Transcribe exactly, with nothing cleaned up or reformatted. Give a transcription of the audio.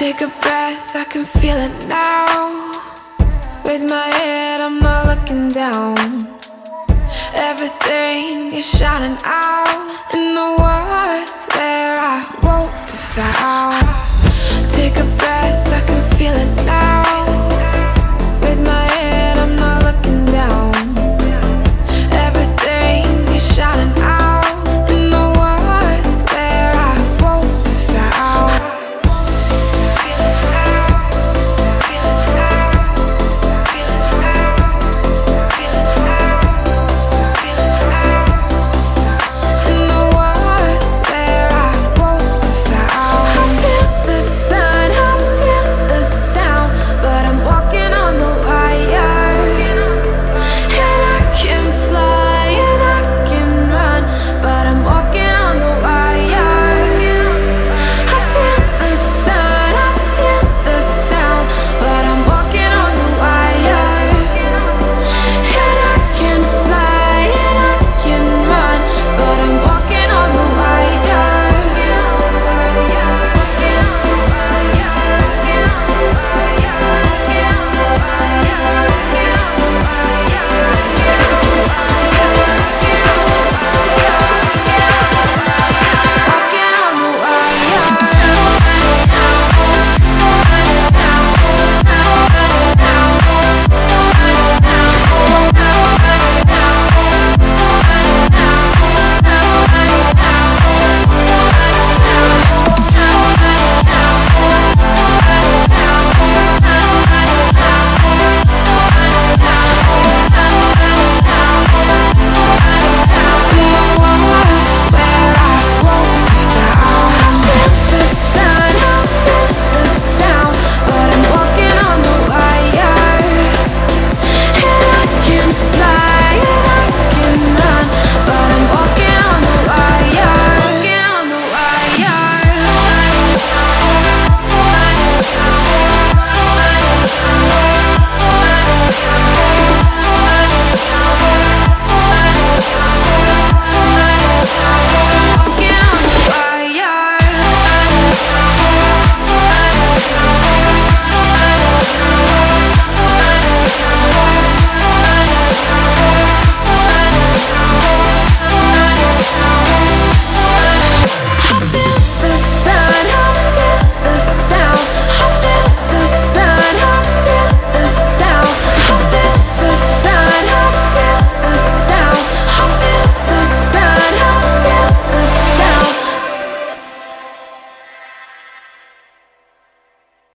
Take a breath, I can feel it now. Raise my head, I'm not looking down. Everything is shining out, and the world's where I won't be found.